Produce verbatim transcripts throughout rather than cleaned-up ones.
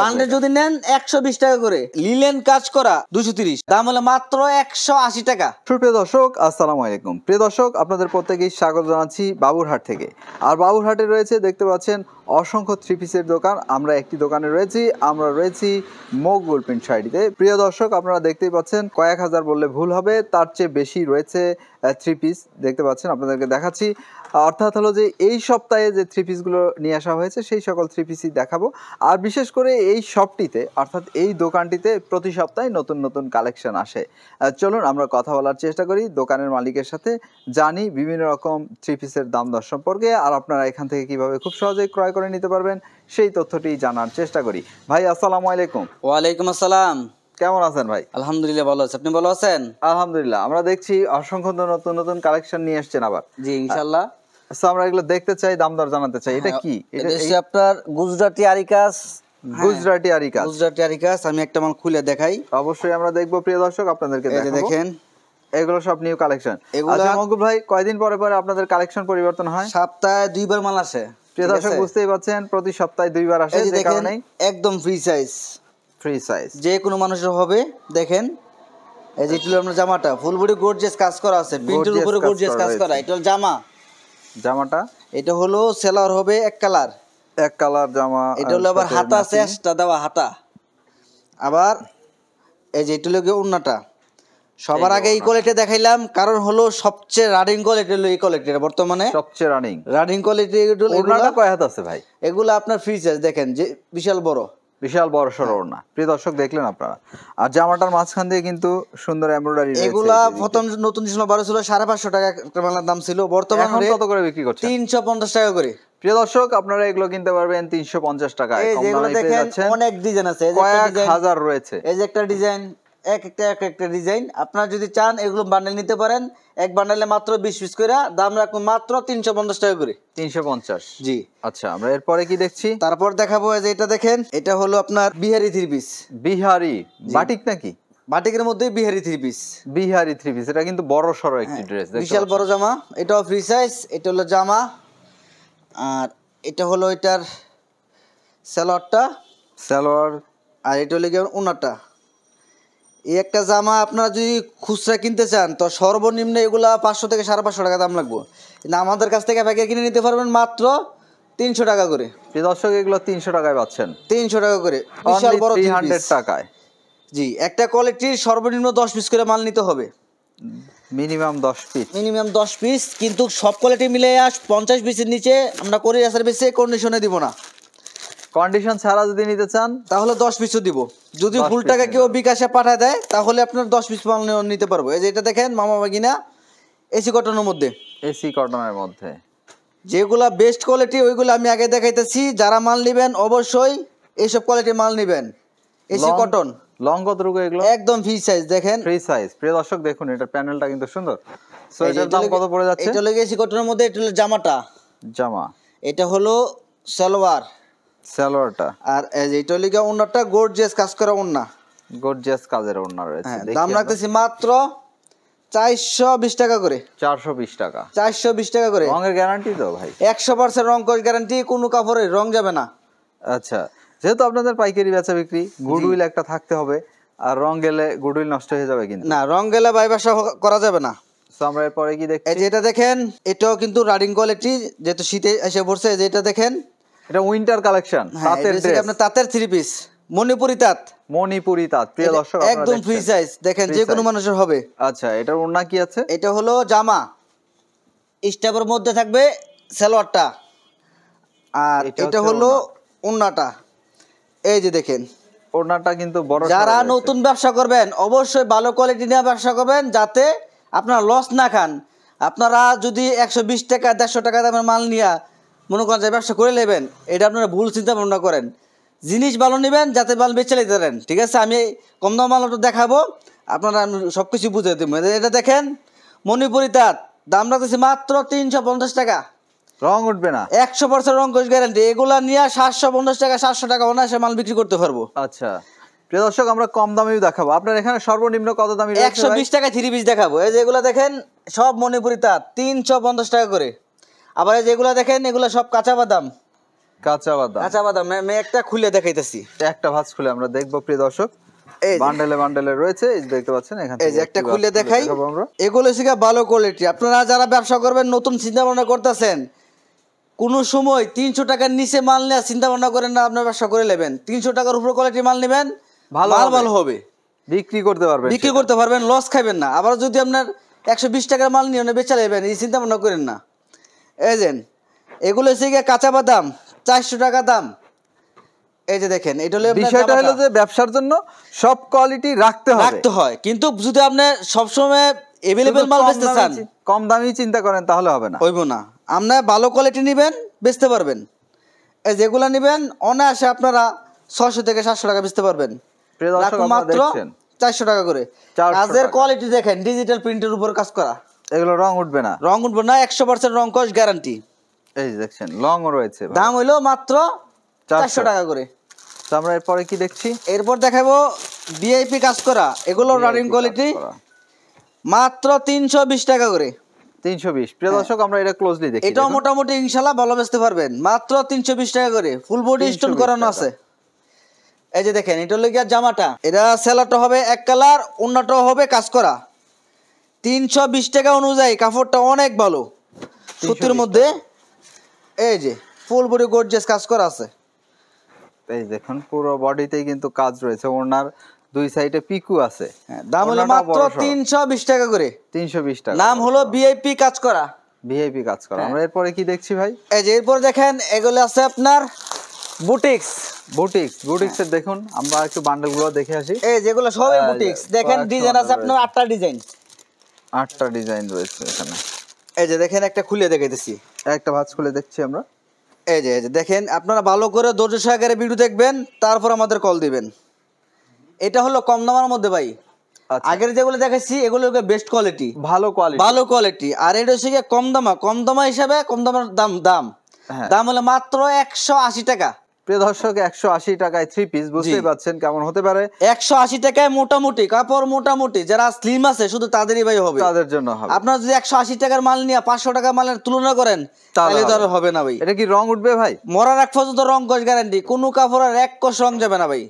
বান্ডে যদি নেন একশো বিশ টাকা করে, লিলেন কাজ করা দুশো তিরিশ, দাম হলো মাত্র একশো আশি টাকা। প্রিয় দর্শক আসসালামু আলাইকুম। প্রিয় দর্শক আপনাদের প্রত্যেকেই স্বাগত জানাচ্ছি বাবুরহাট থেকে। আর বাবুরহাটে রয়েছে দেখতে পাচ্ছেন অসংখ্য থ্রি পিসের দোকান। আমরা একটি দোকানে রয়েছি, আমরা রয়েছি মকবুল প্রিন্ট শাড়িতে। প্রিয় দর্শক আপনারা দেখতেই পাচ্ছেন কয়েক হাজার বললে ভুল হবে, তার চেয়ে বেশি রয়েছে থ্রি পিস। দেখতে পাচ্ছেন আপনাদেরকে দেখাচ্ছি, অর্থাৎ হলো যে এই সপ্তাহে যে থ্রি পিসগুলো নিয়ে আসা হয়েছে সেই সকল থ্রি পিসই দেখাবো। আর বিশেষ করে এই শপটিতে অর্থাৎ এই দোকানটিতে প্রতি সপ্তাহে নতুন নতুন কালেকশন আসে। চলুন আমরা কথা বলার চেষ্টা করি দোকানের মালিকের সাথে, জানি বিভিন্ন রকম থ্রি পিসের দাম দর সম্পর্কে আর আপনারা এখান থেকে কিভাবে খুব সহজেই ক্রয় করে নিতে পারবেন সেই তথ্যটি জানার চেষ্টা করি। ভাই আসসালামু আলাইকুম। ওয়ালাইকুম আসসালাম। কেমন আছেন ভাই? আলহামদুলিল্লাহ ভালো আছি, আপনি ভালো আছেন? আলহামদুলিল্লাহ। আমরা দেখছি অসংখ্য নতুন নতুন কালেকশন নিয়ে আসছেন আবার। জি ইনশাআল্লাহ। সো আমরা এগুলো দেখতে চাই, দাম দর জানতে চাই। এটা কি? এটা হচ্ছে আপনার গুজরাটি আরি কাজ। গুজরাটি আরি কাজ, গুজরাটি আরি কাজ। আমি একটা মাল খুলে দেখাই, অবশ্যই আমরা দেখব। প্রিয় দর্শক আপনাদেরকে দেখেন এগুলো সব নিউ কালেকশন। আচ্ছা মকবুল ভাই, কয়দিন পরে পরে আপনাদের কালেকশন পরিবর্তন হয়? সপ্তাহে দুইবার মাল আসে। প্রিয় দর্শক বুঝতেই পারছেন প্রতি সপ্তাহে দুইবার আসে, যে কারণে একদম ফ্রি সাইজ। ফ্রি সাইজ যে কোনো মানুষের হবে। দেখেন এই যে টিল আমরা জামাটা ফুল বডি গর্জিয়াস কাজ করা আছে, প্রিন্টের উপরে গর্জিয়াস কাজ করা। এটা হলো জামা, জামাটা এটা হলো সেলার হবে এক কালার, এক কালার জামা। এটা হলো আবার হাতা চেষ্টা দেওয়া হাতা। আবার এই যে এটা হলো ওড়নাটা। সবার আগে এই কোয়ালিটি দেখাইলাম, কারণ হলো সবচেয়ে রানিং কোয়ালিটি হলো এই কোয়ালিটি বর্তমানে সবচেয়ে রানিং। রানিং কোয়ালিটি ওড়নাটা কয় হাত আছে ভাই? এগুলো আপনার ফ্রি সাইজ। দেখেন যে বিশাল বড়, বিশাল বড় সর ওড়না। প্রিয় দর্শক দেখলেন আপনারা। আর জামাটার মাঝখান দিয়ে কিন্তু সুন্দর এমব্রয়ডারি। এগুলা প্রথম নতুন দিনে বারো ছিল সাড়ে পাঁচশো টাকা দাম ছিল, বর্তমানে কত করে বিক্রি করছে? তিনশো পঞ্চাশ টাকা করে। প্রিয় দর্শক আপনারা এগুলো কিনতে পারবেন তিনশো পঞ্চাশ টাকায়। অনেক ডিজাইন আছে, হাজার রয়েছে। এই যে একটা ডিজাইন, এক একটা এক একটা ডিজাইন। আপনারা যদি চান এগুলো বান্ডেল নিতে পারেন। এক বান্ডেলে মাত্র বিশ পিস করে, দাম রাখবো মাত্র তিনশো পঞ্চাশ টাকা করে। তিনশো পঞ্চাশ জি। আচ্ছা আমরা এরপরে কি দেখছি? তারপর দেখাবো এই যে এটা দেখেন, এটা হলো আপনার Bihari three piece. Bihari batik নাকি? বাটিকের মধ্যে Bihari three piece. Bihari three piece, এটা কিন্তু বড় সরো একটি ড্রেস, বিশাল বড় জামা। এটাও ফ্রি সাইজ। এটা হলো জামা, আর এটা হলো এটার সালোয়ারটা, সালোয়ার। আর এটা হলো গিয়ে ওনাটা। এই একটা জামা আপনারা যদি খুচরা কিনতে চান তো সর্বনিম্ন এগুলা পাঁচশো থেকে সাড়ে পাঁচশো টাকা দাম লাগবে, কিন্তু আমাদের কাছ থেকে প্যাকেট কিনে নিতে পারবেন মাত্র তিনশো টাকা করে। দর্শক এগুলো তিনশো টাকায় পাচ্ছেন, তিনশো টাকা করে, বিশাল বড় তিন হান্ড্রেড টাকায়। জি একটা কোয়ালিটির সর্বনিম্ন দশ পিস করে মাল নিতে হবে, মিনিমাম দশ পিস, মিনিমাম দশ পিস। কিন্তু সব কোয়ালিটি মিলে আস পঞ্চাশ পিসের নিচে আমরা কোরিয়ার সার্ভিসে কন্ডিশনে দিব না। কন্ডিশন ছাড়া যদি নিতে চান তাহলে দশ পিসও দিব। যদি ফুল টাকা কেউ বিকাশে পাঠায় দেয় তাহলে আপনার দশ পিস মাল নিতে পারবো। এই যে এটা দেখেন মামা বাগিনা এসি কটনের মধ্যে, এসি কটনের মধ্যে যেগুলা বেস্ট কোয়ালিটি ওইগুলো আমি আগে দেখাইতেছি। যারা মাল নেবেন অবশ্যই এইসব কোয়ালিটির মাল নেবেন। এসি কটন লং কত রকম এগুলো একদম ফ্রি সাইজ। দেখেন ফ্রি সাইজ। প্রিয় দর্শক দেখুন এটার প্যানেলটা কিন্তু সুন্দর। সো এটার দাম কত পড়ে যাচ্ছে? এটা হলো এসি কটনের মধ্যে। এটা হলো জামাটা, জামা। এটা হলো সালোয়ার, সালোয়ারটা। আর এইটা হলো গিয়া ওড়নাটা, গর্জিয়াস কাজ করা ওড়না, গর্জিয়াস কাজের ওড়না রয়েছে। দাম রাখতেছি মাত্র চারশো বিশ টাকা করে। চারশো বিশ টাকা, চারশো বিশ টাকা করে। রঙের গ্যারান্টি তো ভাই? একশো পার্সেন্ট রং গ্যারান্টি, কোনো কাপড়ের রং যাবে না। আচ্ছা যেহেতু আপনাদের পাইকারি বেচা বিক্রি, গুডউইল একটা থাকতে হবে। আর রং গেলে গুডউইল নষ্ট হয়ে যাবে কিন্তু না, রং গেলে বাইবাসা করা যাবে না। সো আমরা এরপরে কি দেখছি? এই যে এটা দেখেন, এটাও কিন্তু রাইডিং কোয়ালিটি, যেহেতু শীতে এসে পড়ছে। এই যে এটা দেখেন, এটা উইন্টার কালেকশন, তাঁতের ড্রেস। আপনার তাঁতের থ্রি পিস, মণিপুরি তাঁত, মণিপুরি তাঁত। প্রিয় দর্শক একদম ফ্রি সাইজ। দেখেন যে কোনো মানুষের হবে। আচ্ছা এটার ওড়না কি আছে? এটা হলো জামা, স্টাফের মধ্যে থাকবে সালোয়ারটা, আর এটা হলো ওড়নাটা। এই যে দেখেন ওড়নাটা কিন্তু বড়। যারা নতুন ব্যবসা করবেন অবশ্যই ভালো কোয়ালিটি নিয়ে ব্যবসা করবেন, যাতে আপনারা লস না খান। আপনারা যদি একশো বিশ টাকা দেড়শো টাকা দামের মাল নিয়ে মনে করেন যে ব্যবসা করে নেবেন, এটা আপনারা ভুল চিন্তা ভাবনা করেন। জিনিস ভালো নেবেন যাতে মাল বেচে নিতে পারেন। ঠিক আছে আমি কম দাম মাল দেখাবো, আপনারা সব কিছু বুঝে দেবেন। এটা দেখেন মণিপুরি তাঁত, দাম রাখতেছি মাত্র তিনশো পঞ্চাশ টাকা। রং উঠবে না, একশো পার্সেন্ট রং গ্যারান্টি। এগুলা নিয়ে সাতশো পঞ্চাশ টাকা সাতশো টাকা অনায়াসে মাল বিক্রি করতে পারবো। আচ্ছা প্রিয় দর্শক আমরা কম দামেও দেখাবো। আপনার এখানে সর্বনিম্ন কত দামি? একশো বিশ টাকা থ্রি পিস দেখাবো। এই যে এগুলো দেখেন সব মণিপুরি তাঁত, তিনশো পঞ্চাশ টাকা করে। আবার যেগুলো দেখেন এগুলো সব কাঁচাবাদাম, কাঁচাবাদাম, কাঁচাবাদাম আমি একটা খুলে দেখাইতেছি, একটা ভাঁজ খুলে আমরা দেখবো প্রিয় দর্শক। বান্ডেলে বান্ডেলে রয়েছে, দেখতে পাচ্ছেন এখানে। এই যে একটা খুলে দেখাই, এগুলো শিখা ভালো কোয়ালিটি। আপনারা যারা ব্যবসা করবেন, নতুন চিন্তা ভাবনা করতেছেন, কোনো সময় তিনশো টাকার নিচে মাল নিয়ে চিন্তা ভাবনা করেন না, আপনার ব্যবসা করে নেবেন। তিনশো টাকার উপরে কোয়ালিটি মাল নেবেন, ভালো ভালো হবে, বিক্রি করতে পারবেন, বিক্রি করতে পারবেন, লস খাবেন না। আবার যদি আপনার একশো বিশ টাকার মাল নিয়ে বেচা নেবেন, এই চিন্তা ভাবনা করেন না। এই যে এগুলো শিখে কাঁচাবাদাম চারশো টাকা দাম। এই যে দেখেন, এটা হলো বিষয়টা হলো যে ব্যবসার জন্য সব কোয়ালিটি রাখতে হয়, রাখতে হয়। কিন্তু যদি আপনি সব সময় अवेलेबल মাল বেচতে চান, কম দামি চিন্তা করেন, তাহলে হবে না, হইব না। আপনি ভালো কোয়ালিটি নেবেন, বেচতে পারবেন। এই যেগুলা নেবেন অনায়াসে আপনারা ছয়শো থেকে সাতশো টাকা বেচতে পারবেন, মাত্র চারশো টাকা করে। কাজের কোয়ালিটি দেখেন, ডিজিটাল প্রিন্টের উপর কাজ করা, এগুলো রং উঠবে না, রং উঠবে না, একশো পার্সেন্ট রং কস গ্যারান্টি। এই দেখছেন লং রয়েছে, দাম হইলো মাত্র চারশো টাকা করে। তো আমরা এরপরে কি দেখছি? এরপর দেখাবো ভিআইপি কাজ করা, এগুলো রানিং কোয়ালিটি, মাত্র তিনশো বিশ টাকা করে। তিনশো বিশ প্রিয় দর্শক, আমরা এটা ক্লোজলি দেখি, এটাও মোটামুটি ইনশাল্লাহ ভালো বেচতে পারবেন, মাত্র তিনশো বিশ টাকা করে। ফুল বডি স্টোন করানো আছে। এই যে দেখেন, এটা হলো গিয়া জামাটা, এটা সেলাটা হবে এক কালার, অন্যটাও হবে কাজ করা। তিনশো বিশ টাকা অনুযায়ী কাপড়টা অনেক ভালো, সুতির মধ্যে। এই যে ফুল বডি গর্জিয়াস কাজ করা আছে। এই দেখুন পুরো বডিতেই কিন্তু কাজ রয়েছে, ওনার দুই সাইডে পিকু আছে। দাম হলো মাত্র তিনশো বিশ টাকা করে, তিনশো বিশ টাকা। নাম হলো ভিআইপি কাজ করা, ভিআইপি কাজ করা। আমরা এরপরে কি দেখছি ভাই? এই যে এরপর দেখেন, এগুলো আছে আপনার বুটিক্স, বুটিক্স বুটিক্স এর দেখুন, আমরা একটু বান্ডেলগুলো দেখে আসি। এই যেগুলো সবই বুটিক্স, দেখেন ডিজাইন আছে আপনার আটটা ডিজাইন, আটটা ডিজাইন রয়েছে এখানে। এই যে দেখেন, একটা খুলে দেখাইতেছি, একটা ভাঁজ খুলে দেখছি আমরা। এই যে এই যে দেখেন, আপনারা ভালো করে ধৈর্য সহকারে ভিডিও দেখবেন, তারপর আমাদের কল দিবেন। এটা হলো কম দামের মধ্যে ভাই, আগের যেগুলো দেখাচ্ছি এগুলো বেস্ট কোয়ালিটি, ভালো কোয়ালিটি, ভালো কোয়ালিটি। আর এটা হচ্ছে কম দামা, কম দামা হিসাবে কম দামের দাম দাম দাম হলো মাত্র একশো আশি টাকা। প্রিয় দর্শক, একশো আশি টাকায় থ্রি পিস, বুঝতেই পারছেন কেমন হতে পারে। একশো আশি টাকায় মোটামুটি কাপড়, মোটামুটি যারা স্লিম আছে শুধু তাদেরই ভাই হবে, তাদের জন্য হবে। আপনারা যদি একশো আশি টাকার মাল নিয়ে পাঁচশো টাকা মালের তুলনা করেন, তাহলে তো আর হবে না ভাই। এটা কি রং উঠবে ভাই? মরার এক পর্যন্ত রং কষ গ্যারান্টি, কোনো কাপড় আর এক কষ রং যাবে না ভাই।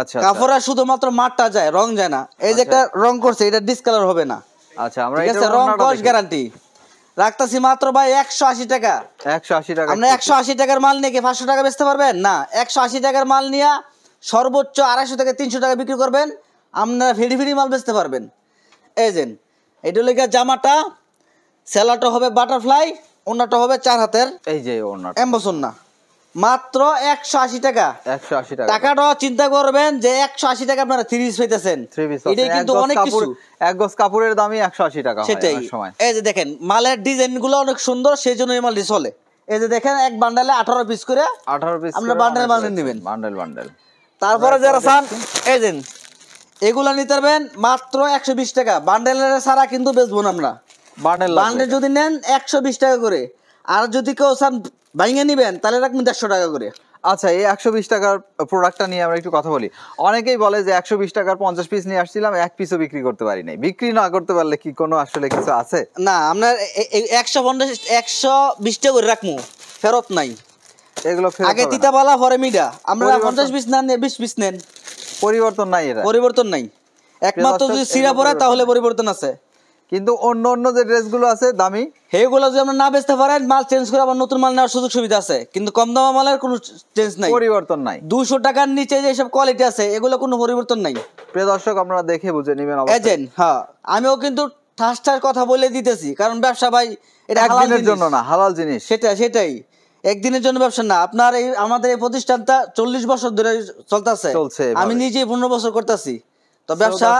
আচ্ছা, কাপড় আর শুধুমাত্র মাঠটা যায়, রং যায় না। এই যে একটা রং করছে, এটা ডিসকালার হবে না। আচ্ছা, আমরা এটা রং কষ গ্যারান্টি রাখতেছি মাত্র ভাই একশো আশি টাকা, একশো আশি টাকা। আমরা একশো আশি টাকার মাল নিয়ে পাঁচশো টাকা বেচতে পারবেন না, একশো আশি টাকার মাল নিয়ে সর্বোচ্চ আড়াইশো থেকে তিনশো টাকা বিক্রি করবেন, আপনারা ফিরি ফিরি মাল বেচতে পারবেন। এই যে এটা হলো জামাটা, সেলাটা হবে বাটারফ্লাই, ওনাটা হবে চার হাতের। এই যে ওনা এমবসন্না, মাত্র একশো আশি টাকা, একশো আশি টাকা। টাকাটা চিন্তা করবেন যে একশো আশি টাকা আপনারা থ্রি পিস পেতেছেন, এটাই কিন্তু অনেক কিছু। এক গজ কাপড়ের দামই একশো আশি টাকা, সেটাই। এই যে দেখেন মালের ডিজাইন গুলো অনেক সুন্দর, সেই জন্য এই মাল চলে। এই যে দেখেন, এক বান্ডালে আঠারো পিস করে, আঠারো পিস আপনারা বান্ডেল বান্ডেল নেবেন, বান্ডেল বান্ডেল। তারপরে যারা চান এই যে এগুলো নিতে পারবেন মাত্র একশো বিশ টাকা। বান্ডেলের ছাড়া কিন্তু বেচবো না আমরা, বান্ডেল বান্ডেল যদি নেন একশো বিশ টাকা করে। আর যদি কেউ চান ভাইঙ্গা নিবেন, তাহলে রাখবেন দেড়শো টাকা করে। আচ্ছা, এই একশো বিশ টাকার প্রোডাক্টটা নিয়ে আমরা একটু কথা বলি। অনেকেই বলে যে একশো বিশ টাকার পঞ্চাশ পিস নিয়ে আসছিলাম, এক পিসও বিক্রি করতে পারি নাই। বিক্রি না করতে পারলে কি কোনো আসলে কিছু আছে? না, আমরা একশো পঞ্চাশ একশো বিশ টাকা করে রাখবো, ফেরত নাই এগুলো। আগে তিতাবালা পরে মিডা, আমরা পঞ্চাশ পিস না নিয়ে বিশ পিস নেন, পরিবর্তন নাই, এটা পরিবর্তন নাই। একমাত্র যদি সিরা পরে তাহলে পরিবর্তন আছে, কিন্তু অন্য অন্য যে ড্রেসগুলো আছে দামি, সেগুলো যদি আমরা না বেচতে পারেন, মাল চেঞ্জ করে আবার নতুন মাল নেওয়ার সুযোগ সুবিধা আছে। কিন্তু কম দামা মালের কোনো চেঞ্জ নাই, পরিবর্তন নাই। দুশো টাকার নিচে যেসব কোয়ালিটি আছে, এগুলো কোনো পরিবর্তন নাই। প্রিয় দর্শক, আপনারা দেখে বুঝে নেবেন। এজেন্ট, হ্যাঁ আমিও কিন্তু ঠাস ঠাস কথা বলে দিতেছি, কারণ ব্যবসা ভাই এটা একদিনের জন্য না, হালাল জিনিস। সেটা সেটাই একদিনের জন্য ব্যবসা না। আপনার এই আমাদের এই প্রতিষ্ঠানটা চল্লিশ বছর ধরে চলতেছে, আমি নিজে পনেরো বছর করতেছি। তো ব্যবসা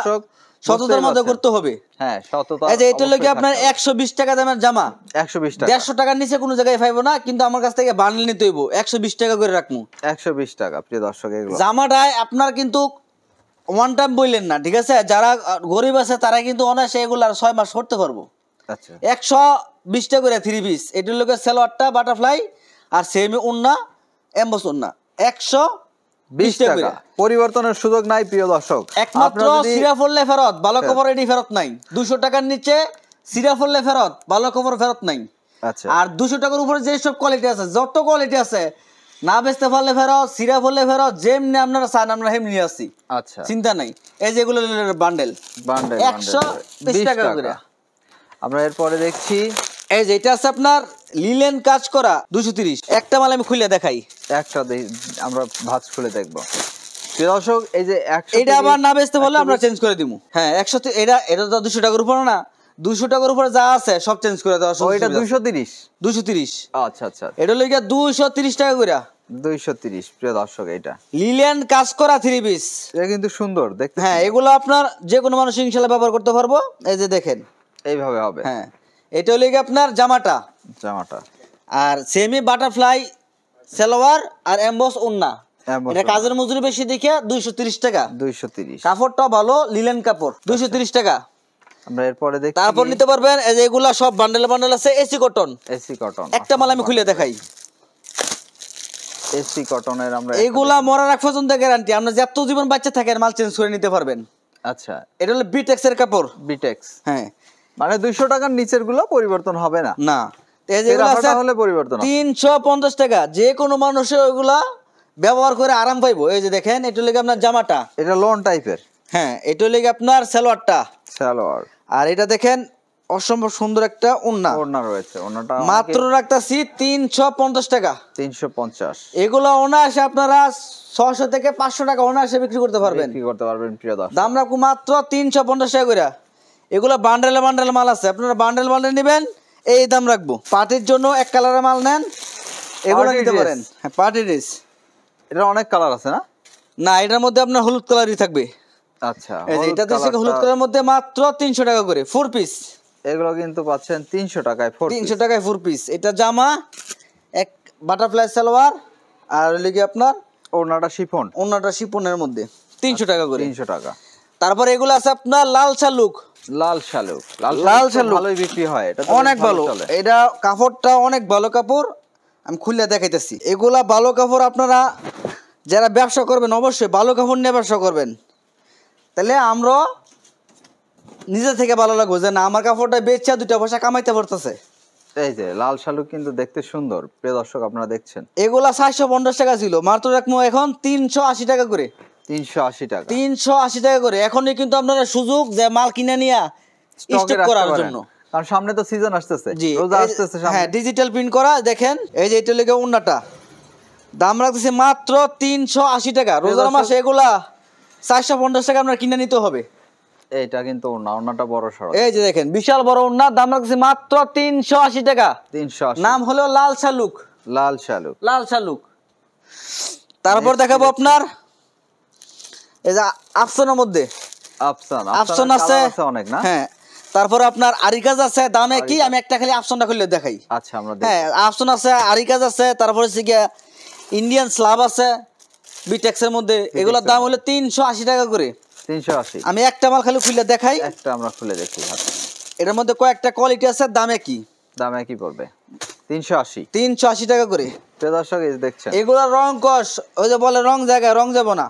সততার মধ্যে করতে হবে। হ্যাঁ, সততা। এই যে এটা হলো কি আপনার একশো বিশ টাকা দামের জামা, একশো বিশ টাকা। দেড়শো টাকার নিচে কোনো জায়গায় পাইবো না, কিন্তু আমার কাছ থেকে বান্ডেল নিতে হইব, একশো বিশ টাকা করে রাখমু, একশো বিশ টাকা। প্রিয় দর্শক, এগুলো জামাটায় আপনার কিন্তু ওয়ান টাইম বললেন না, ঠিক আছে? যারা গরিব আছে তারা কিন্তু অনায়াসে এগুলো আর ছয় মাস করতে পারবো। আচ্ছা, একশো বিশ টাকা করে থ্রি পিস। এটা হলো কি সালোয়ারটা বাটারফ্লাই আর সেমি ওন্না, এমবস ওন্না, একশো বিশ টাকা। পরিবর্তনের সুযোগ নাই প্রিয় দর্শক, একমাত্র সিরা ফললে ফেরত, ভালো খবর এটি ফেরত নাই। দুশো টাকার নিচে সিরা ফললে ফেরত, ভালো খবর ফেরত নাই। আচ্ছা, আর দুশো টাকার উপরে যেসব কোয়ালিটি আছে, যত কোয়ালিটি আছে না বেচতে পারলে ফেরত, সিরাপ হলে ফেরত, যেমনি আপনারা চান আমরা হেম নিয়ে আসছি। আচ্ছা, চিন্তা নাই। এই যেগুলো বান্ডেল বান্ডেল একশো বিশ টাকা করে। আমরা এরপরে দেখছি এই যে এটা আছে আপনার লিলেন কাজ করা দুশো তিরিশ। একটা মাল আমি খুলে দেখাই, একটা আমরা ভাঁজ খুলে দেখবো। দর্শক এই যে এটা আবার না বেচতে পারলে আমরা চেঞ্জ করে দিব। হ্যাঁ একশো, এটা এটা তো দুশো টাকার উপরে না, দুশো টাকার উপরে যা আছে সব চেঞ্জ করে দেওয়া। এটা দুশো তিরিশ দুশো তিরিশ। আচ্ছা আচ্ছা, এটা লইয়া দুশো তিরিশ টাকা করে। দুইশো তিরিশ। প্রিয় দর্শক এটা লিলিয়ান কাজ করা থ্রি পিস, এটা কিন্তু সুন্দর দেখতে। হ্যাঁ এগুলো আপনার যে কোনো মানুষ ইনশাল্লাহ ব্যবহার করতে পারবো। এই যে দেখেন এইভাবে হবে। হ্যাঁ এটা হলো গিয়ে আপনার জামাটা জামাটা আর সেমি বাটারফ্লাই সালোয়ার আর এমবস ওন্না। এটা কাজের মজুরি বেশি দেখে দুইশো তিরিশ টাকা। দুইশো তিরিশ। কাপড়টা ভালো লিলেন কাপড়, দুইশো তিরিশ টাকা। আমরা এরপরে দেখি, তারপর নিতে পারবেন। এই যে এগুলা সব বান্ডেল বান্ডেল আছে। এসি কটন, এসি কটন একটা মাল আমি খুলে দেখাই। এসি কটনের আমরা এগুলা মরার আগ পর্যন্ত গ্যারান্টি, আপনি যত জীবন বাচ্চা থাকেন মাল চেঞ্জ করে নিতে পারবেন। আচ্ছা এটা হলো বিটেক্স এর কাপড়। বিটেক্স, হ্যাঁ মানে দুইশো টাকার নিচের গুলো পরিবর্তন হবে না। না পরিবর্তন তিনশো পঞ্চাশ টাকা। যে কোনো মানুষের ওইগুলা ব্যবহার করে আরাম পাইবো। এই যে দেখেন এটা লেগে আপনার জামাটা, এটা লন টাইপের। হ্যাঁ এটা লেগে আপনার সালোয়ারটা, সালোয়ার। আর এটা দেখেন অসম্ভব সুন্দর একটা ওন্না, ওন্না রয়েছে। ওন্নাটা মাত্র রাখতাছি তিনশো পঞ্চাশ টাকা। তিনশো পঞ্চাশ। এগুলো অনায়াসে আপনারা ছয়শো থেকে পাঁচশো টাকা অনায়াসে বিক্রি করতে পারবেন, বিক্রি করতে পারবেন। প্রিয় দর্শক দাম রাখবো মাত্র তিনশো পঞ্চাশ টাকা করে। এগুলো বান্ডেল বান্ডেল মাল আছে, আপনারা বান্ডেল বান্ডেল নেবেন এই দাম রাখবো। পার্টির জন্য এক কালারের মাল নেন, এগুলো নিতে পারেন। হ্যাঁ পার্টি ড্রেস, এটা অনেক কালার আছে না? না এটার মধ্যে আপনার হলুদ কালারই থাকবে। আচ্ছা এটা থেকে হলুদ কালারের মধ্যে মাত্র তিনশো টাকা করে ফোর পিস। এগুলো কিন্তু পাচ্ছেন তিনশো টাকায় ফোর তিনশো টাকায় ফোর পিস। এটা জামা, এক বাটারফ্লাই সালোয়ার আর লিখে আপনার ওড়নাটা শিফন, ওড়নাটা শিফনের মধ্যে তিনশো টাকা করে। তিনশো টাকা। তারপর এগুলো আছে আপনার লালশালু। লালশালু লালশালু ভালোই বিক্রি হয়, এটা অনেক ভালো। এটা কাপড়টা অনেক ভালো কাপড়, আমি খুলে দেখাইতেছি। এগুলা ভালো কাপড়, আপনারা যারা ব্যবসা করবেন অবশ্যই ভালো কাপড় নিয়ে ব্যবসা করবেন, তাহলে আমরা নিজে থেকে ভালো লাগবো যে না আমার কাপড়টা বেচা দুইটা পয়সা কামাইতে পারতেছে। এই যে লাল শালুক কিন্তু দেখতে সুন্দর। প্রিয় দর্শক আপনারা দেখছেন এগুলা চারশো পঞ্চাশ টাকা ছিল, মাত্র রাখবো এখন তিনশো আশি টাকা করে। তিনশো আশি টাকা তিনশো আশি টাকা করে। এখনই কিন্তু আপনারা সুযোগ যে মাল কিনে নিয়ে স্টক করার জন্য, কারণ সামনে তো সিজন আসতেছে, রোজা আসতেছে সামনে। হ্যাঁ ডিজিটাল প্রিন্ট করা দেখেন। এই যে এটা লেগে ওন্নাটা, দাম রাখতেছে মাত্র তিনশো আশি টাকা। রোজার মাসে এগুলা চারশো পঞ্চাশ টাকা আপনার কিনে নিতে হবে। এটা কিন্তু ওন্না, ওন্নাটা বড় সরো। এই যে দেখেন বিশাল বড় ওন্না, দাম রাখতেছে মাত্র তিনশো আশি টাকা। তিনশো। নাম হলো লাল শালুক। লাল শালুক লাল শালুক। তারপর দেখাবো আপনার এই যে আফসানের মধ্যে, আফসান আফসান আছে অনেক না? হ্যাঁ। তারপরে আপনার আরিকাজ আছে। দামে কি আমি একটা খালি আফসানটা খুলে দেখাই। আচ্ছা আমরা দেখি। হ্যাঁ আফসান আছে, আরিকাজ আছে, তারপরে হচ্ছে কি ইন্ডিয়ান স্ল্যাব আছে বিটেক্সের মধ্যে। এগুলোর দাম হলো তিনশো আশি টাকা করে। তিনশো আশি। আমি একটা মাল খালি খুলে দেখাই, একটা আমরা খুলে দেখি। এটার মধ্যে কয়েকটা কোয়ালিটি আছে। দামে কি দামে কি পড়বে? তিনশো আশি। তিনশো আশি টাকা করে। দর্শক দেখছেন এগুলোর রং কষ, ওই যে বলে রং জায়গায় রং যাবো না,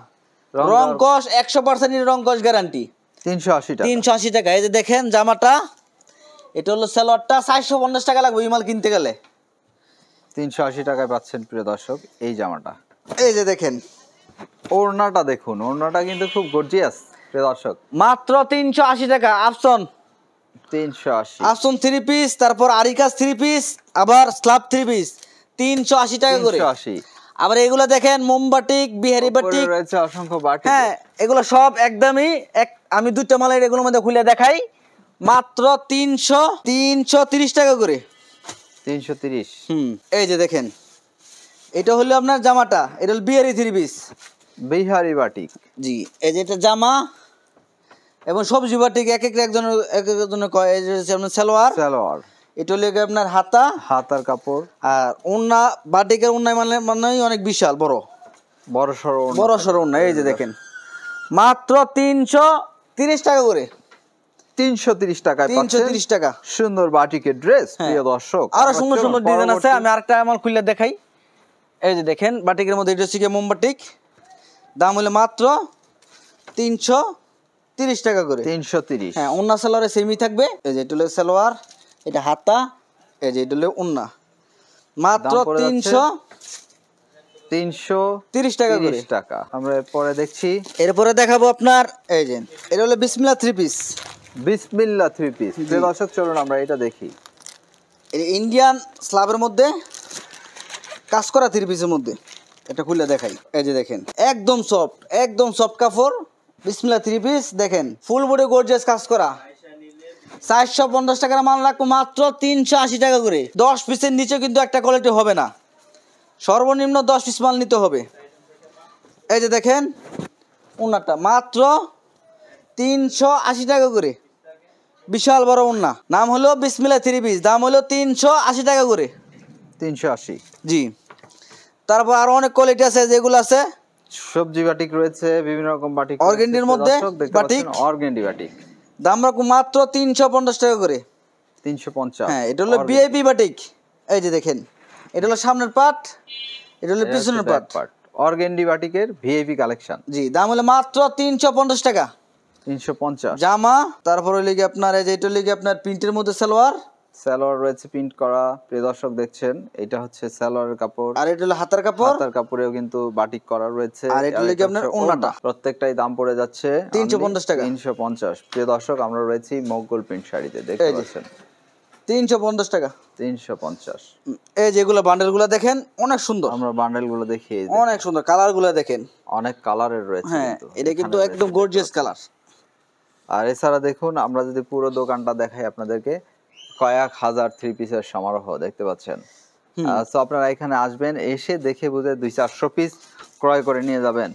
রং কষ একশো পার্সেন্ট রং কষ গ্যারান্টি। তিনশো আশি টাকা তিনশো আশি টাকা। এই যে দেখেন জামাটা, এটা হলো সালোয়ারটা। চারশো পঞ্চাশ টাকা লাগবে এই মাল কিনতে গেলে, তিনশো আশি টাকায় পাচ্ছেন। প্রিয় দর্শক এই জামাটা, এই যে দেখেন ওড়নাটা দেখুন, ওড়নাটা কিন্তু খুব গর্জিয়াস। প্রিয় দর্শক মাত্র তিনশো আশি টাকা। আফসন তিনশো আশি আফসন থ্রি পিস, তারপর আরিকাস থ্রি পিস, আবার স্লাব থ্রি পিস, তিনশো আশি টাকা করে। আশি। আবার এগুলো দেখেন মোমবাটিক, বিহারি বাটিক রয়েছে অসংখ্য বাটিক। হ্যাঁ এগুলো সব একদমই এক। আমি দুটো মালের এগুলোর মধ্যে খুলে দেখাই, মাত্র তিনশো তিনশো তিরিশ টাকা করে। তিনশো তিরিশ। হুম। এই যে দেখেন এটা হলো আপনার জামাটা, এটা হলো Bihari three piece, Bihari batik. জি এই যে এটা জামা এবং সবজি বাটিক, এক এক একজনের এক একজনের কয়। এই যে আপনার সালোয়ার সালোয়ার এটা লেগে আপনার হাতা, হাতার কাপড়। আর ওন্না বাটিকের ওন্নায় মানে মানে অনেক বিশাল বড় বড় সর বড় সর ওন্না। এই যে দেখেন মাত্র তিনশো তিরিশ টাকা করে। তিনশো তিরিশ টাকায় তিনশো তিরিশ টাকা সুন্দর বাটিকের ড্রেস। প্রিয় দর্শক আরো সুন্দর সুন্দর ডিজাইন আছে, আমি আরেকটা আমার খুলে দেখাই। এই যে দেখেন বাটিকের মধ্যে এটা হচ্ছে মোমবাটিক, দাম হলো মাত্র তিনশো তিরিশ টাকা করে। তিনশো তিরিশ। হ্যাঁ ওন্না সালোয়ারে সেমি থাকবে। এই যে এটা হলো সালোয়ার, এটা হাতা, এই যে এটা হলো ওন্না, মাত্র তিনশো তিনশো তিরিশ টাকা করে টাকা। আমরা পরে দেখছি, এরপরে দেখাবো আপনার এই যে এটা হলো Bismillah three piece. Bismillah three piece দর্শক চলুন আমরা এটা দেখি। এটা ইন্ডিয়ান স্ল্যাবের মধ্যে কাজ করা থ্রি পিসের মধ্যে, এটা খুলে দেখাই। এই যে দেখেন একদম সফট, একদম সফট কাপড়। বিসমিল্লাহ থ্রি পিস দেখেন ফুল বডি গর্জিয়াস কাজ করা। চারশো পঞ্চাশ টাকার মাল রাখবো মাত্র তিনশো আশি টাকা করে। দশ পিসের নিচে কিন্তু একটা কোয়ালিটি হবে না, সর্বনিম্ন দশ পিস মাল নিতে হবে। এই যে দেখেন ওনাটা মাত্র তিনশো আশি টাকা করে, বিশাল বড় ওনা। নাম হলো বিসমিল্লাহ থ্রি পিস, দাম হলো তিনশো আশি টাকা করে। তিনশো আশি জি। তারপর আরো অনেক কোয়ালিটি আছে, যেগুলো আছে সবজি বাটিক রয়েছে, বিভিন্ন রকম বাটিক অরগেন্ডির মধ্যে বাটিক, অরগেন্ডি বাটিক দাম রাখবো মাত্র তিনশো পঞ্চাশ টাকা করে। তিনশো পঞ্চাশ। হ্যাঁ এটা হলো ভিআইপি বাটিক। এই যে দেখেন এটা হলো সামনের পাট, এটা হলো পিছনের পাট। অরগেন্ডি বাটিকের ভিআইপি কালেকশন জি, দাম হলো মাত্র তিনশো পঞ্চাশ টাকা। তিনশো পঞ্চাশ জামা। তারপর ওই লিগে আপনার এই যে এটা লিগে আপনার প্রিন্টের মধ্যে সালোয়ার, সালোয়ার রয়েছে প্রিন্ট করা। প্রিয় দর্শক দেখছেন এটা হচ্ছে সালোয়ারের কাপড়, আর এটা হলো হাতার কাপড়। হাতার কাপড়েও কিন্তু বাটিক করা রয়েছে, আর এটা হলো কি আপনার ওড়নাটা। প্রত্যেকটাই দাম পড়ে যাচ্ছে তিনশো পঞ্চাশ টাকা। তিনশো পঞ্চাশ। প্রিয় দর্শক আমরা রয়েছি মোগল প্রিন্ট শাড়িতে, দেখতে পাচ্ছেন তিনশো পঞ্চাশ টাকা। তিনশো পঞ্চাশ। এই যেগুলো বান্ডেলগুলো দেখেন অনেক সুন্দর, আমরা বান্ডেলগুলো দেখি অনেক সুন্দর। কালারগুলো দেখেন অনেক কালারের রয়েছে, হ্যাঁ এটা কিন্তু একদম গর্জিয়াস কালার। আর এছাড়া দেখুন আমরা যদি পুরো দোকানটা দেখাই আপনাদেরকে, কয়েক হাজার থ্রি পিসের সমারোহ দেখতে পাচ্ছেন। তো আপনারা এখানে আসবেন, এসে দেখে বুঝে দুই চারশো পিস ক্রয় করে নিয়ে যাবেন।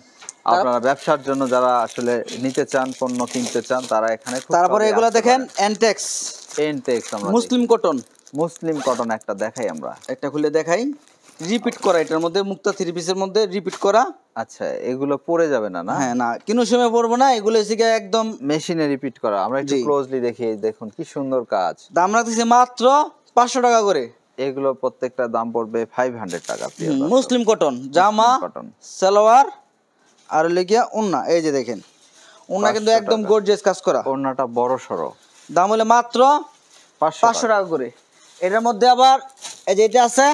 আপনারা ব্যবসার জন্য যারা আসলে নিতে চান, পণ্য কিনতে চান, তারা এখানে। তারপরে এগুলো দেখেন এনটেক্স, এনটেক্স আমরা মুসলিম কটন, মুসলিম কটন একটা দেখাই, আমরা একটা খুলে দেখাই। রিপিট করা, এটার মধ্যে মুক্তা থ্রি পিসের মধ্যে রিপিট করা। আচ্ছা এগুলো পরে যাবে না? না হ্যাঁ না, কোনো সময় পরবো না, এগুলো একদম মেশিনে রিপিট করা। আমরা একটু ক্লোজলি দেখি, দেখুন কি সুন্দর কাজ। দাম রাখতেছি মাত্র পাঁচশো টাকা করে। এগুলো প্রত্যেকটা দাম পড়বে ফাইভ হান্ড্রেড টাকা। মুসলিম কটন জামা, কটন সালোয়ার, আর লেগিয়া ওন্না। এই যে দেখেন ওন্না কিন্তু একদম গর্জিয়াস কাজ করা। ওন্নাটা বড় সড়ো, দাম হলে মাত্র পাঁচশো টাকা করে। এটার মধ্যে আবার এই যে এটা আছে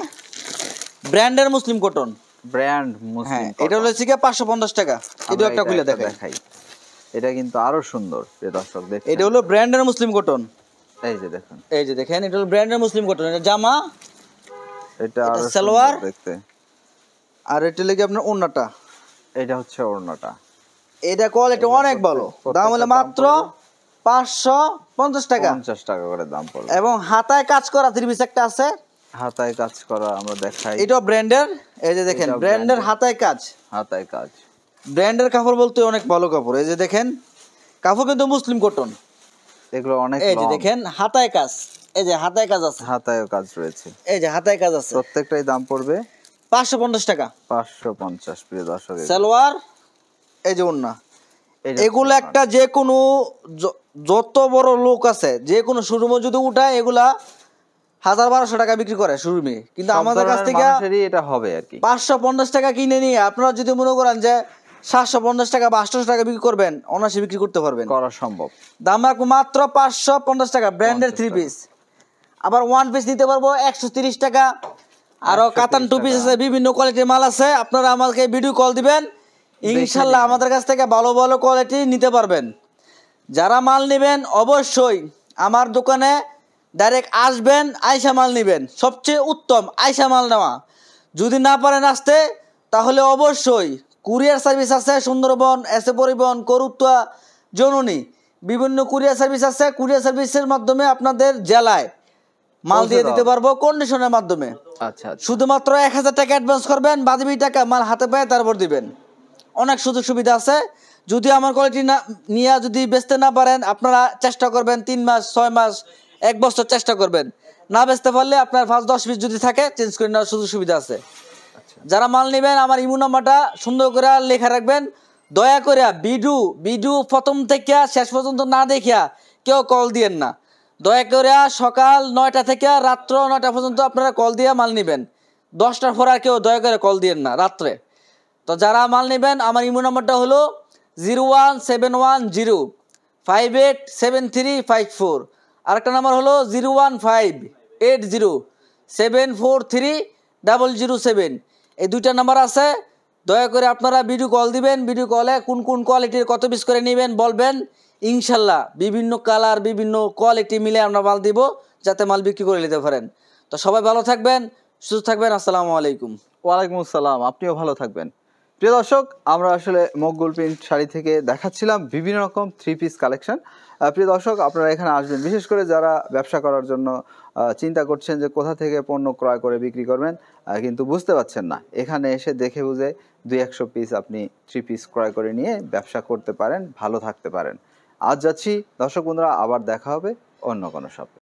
ব্র্যান্ডের মুসলিম কটন, ব্র্যান্ড মুসলিম। এটা হলো ঠিক পাঁচশো পঞ্চাশ টাকা। এটা একটা খুলে দেখাই, এটা কিন্তু আরো সুন্দর দর্শক দেখুন। এটা হলো ব্র্যান্ডের মুসলিম কটন, এই যে দেখুন, এই যে দেখেন এটা হলো ব্র্যান্ডের মুসলিম কটন। এটা জামা, এটা সালোয়ার দেখতে, আর এটা লেগে আপনার ওড়নাটা। এটা হচ্ছে ওড়নাটা, এটা কোয়ালিটি অনেক ভালো। দাম হলো মাত্র পাঁচশো পঞ্চাশ টাকা, পঞ্চাশ টাকা করে দাম পড়বে। এবং হাতায় কাজ করা থ্রি পিস একটা আছে, হাতায় কাজ করা আমরা দেখাই। এটা ব্র্যান্ডের, এই যে দেখেন ব্র্যান্ডের হাতায় কাজ, হাতায় কাজ। ব্র্যান্ডের কাপড় বলতে অনেক ভালো কাপড়। এই যে দেখেন কাপড় কিন্তু মুসলিম কটন, এগুলো অনেক। এই যে দেখেন হাতায় কাজ, এই যে হাতায় কাজ আছে, হাতায় কাজ রয়েছে। এই যে হাতায় কাজ আছে, প্রত্যেকটাই দাম পড়বে পাঁচশো পঞ্চাশ টাকা। পাঁচশো পঞ্চাশ প্রিয় দর্শক। সালোয়ার, এই যে ওন্না, এগুলো একটা যে কোনো যত বড় লোক আছে যে কোনো শোরুমে যদি উঠায় এগুলা হাজার বারোশো টাকা বিক্রি করে শোরুমে, কিন্তু আমাদের কাছ থেকে এটা হবে আর কি পাঁচশো পঞ্চাশ টাকা কিনে নিয়ে আপনারা যদি মনে করেন যে সাতশো পঞ্চাশ টাকা বা আটশো টাকা বিক্রি করবেন, অনায়াসে বিক্রি করতে পারবেন, করা সম্ভব। দাম রাখবো মাত্র পাঁচশো পঞ্চাশ টাকা ব্র্যান্ডের থ্রি পিস। আবার ওয়ান পিস দিতে পারবো একশো তিরিশ টাকা। আরো কাতান টু পিস আছে, বিভিন্ন কোয়ালিটির মাল আছে। আপনারা আমাকে ভিডিও কল দিবেন, ইনশাল্লাহ আমাদের কাছ থেকে ভালো ভালো কোয়ালিটি নিতে পারবেন। যারা মাল নেবেন অবশ্যই আমার দোকানে ডাইরেক্ট আসবেন, আয়শা মাল নেবেন। সবচেয়ে উত্তম আয়শা মাল নেওয়া। যদি না পারেন আসতে, তাহলে অবশ্যই কুরিয়ার সার্ভিস আছে সুন্দরবন, এসে পরিবহন, করুত্তা, জননী, বিভিন্ন কুরিয়ার সার্ভিস আছে। কুরিয়ার সার্ভিসের মাধ্যমে আপনাদের জেলায় মাল দিয়ে দিতে পারবো কন্ডিশনের মাধ্যমে। আচ্ছা, শুধুমাত্র এক হাজার টাকা অ্যাডভান্স করবেন, বাদবি টাকা মাল হাতে পায় তারপর দিবেন। অনেক সুযোগ সুবিধা আছে। যদি আমার কোয়ালিটি না নিয়ে যদি বেচতে না পারেন, আপনারা চেষ্টা করবেন তিন মাস ছয় মাস এক বছর চেষ্টা করবেন। না বেচতে পারলে আপনার পাঁচ দশ পিস যদি থাকে চেঞ্জ করে নেওয়ার সুযোগ সুবিধা আছে। যারা মাল নেবেন আমার ইমো নাম্বারটা সুন্দর করে লেখা রাখবেন। দয়া করে ভিডিও ভিডিও প্রথম থেকে শেষ পর্যন্ত না দেখিয়া কেউ কল দিয়েন না। দয়া করে সকাল নয়টা থেকে রাত্র নয়টা পর্যন্ত আপনারা কল দিয়ে মাল নেবেন। দশটার পর আর কেউ দয়া করে কল দিয়েন না রাত্রে। তো যারা মাল নেবেন আমার ইমো নাম্বারটা হলো zero one seven one zero five eight seven three five four. আরেকটা নাম্বার হলো zero one five eight zero seven four three double zero seven. এই দুইটা নাম্বার আছে, দয়া করে আপনারা ভিডিও কল দিবেন। ভিডিও কলে কোন কোন কোয়ালিটির কত পিস করে নেবেন বলবেন, ইনশাল্লাহ বিভিন্ন কালার বিভিন্ন কোয়ালিটি মিলে আমরা মাল দিব, যাতে মাল বিক্রি করে নিতে পারেন। তো সবাই ভালো থাকবেন, সুস্থ থাকবেন, আসসালামু আলাইকুম। ওয়ালাইকুম আসসালাম, আপনিও ভালো থাকবেন। প্রিয় দর্শক, আমরা আসলে মকবুল প্রিন্ট শাড়ি থেকে দেখাচ্ছিলাম বিভিন্ন রকম থ্রি পিস কালেকশন। প্রিয় দর্শক, আপনারা এখানে আসবেন, বিশেষ করে যারা ব্যবসা করার জন্য চিন্তা করছেন যে কোথা থেকে পণ্য ক্রয় করে বিক্রি করবেন কিন্তু বুঝতে পারছেন না, এখানে এসে দেখে বুঝে দুই একশো পিস আপনি থ্রি পিস ক্রয় করে নিয়ে ব্যবসা করতে পারেন, ভালো থাকতে পারেন। আজ যাচ্ছি দর্শক বন্ধুরা, আবার দেখা হবে অন্য কোনো শপে।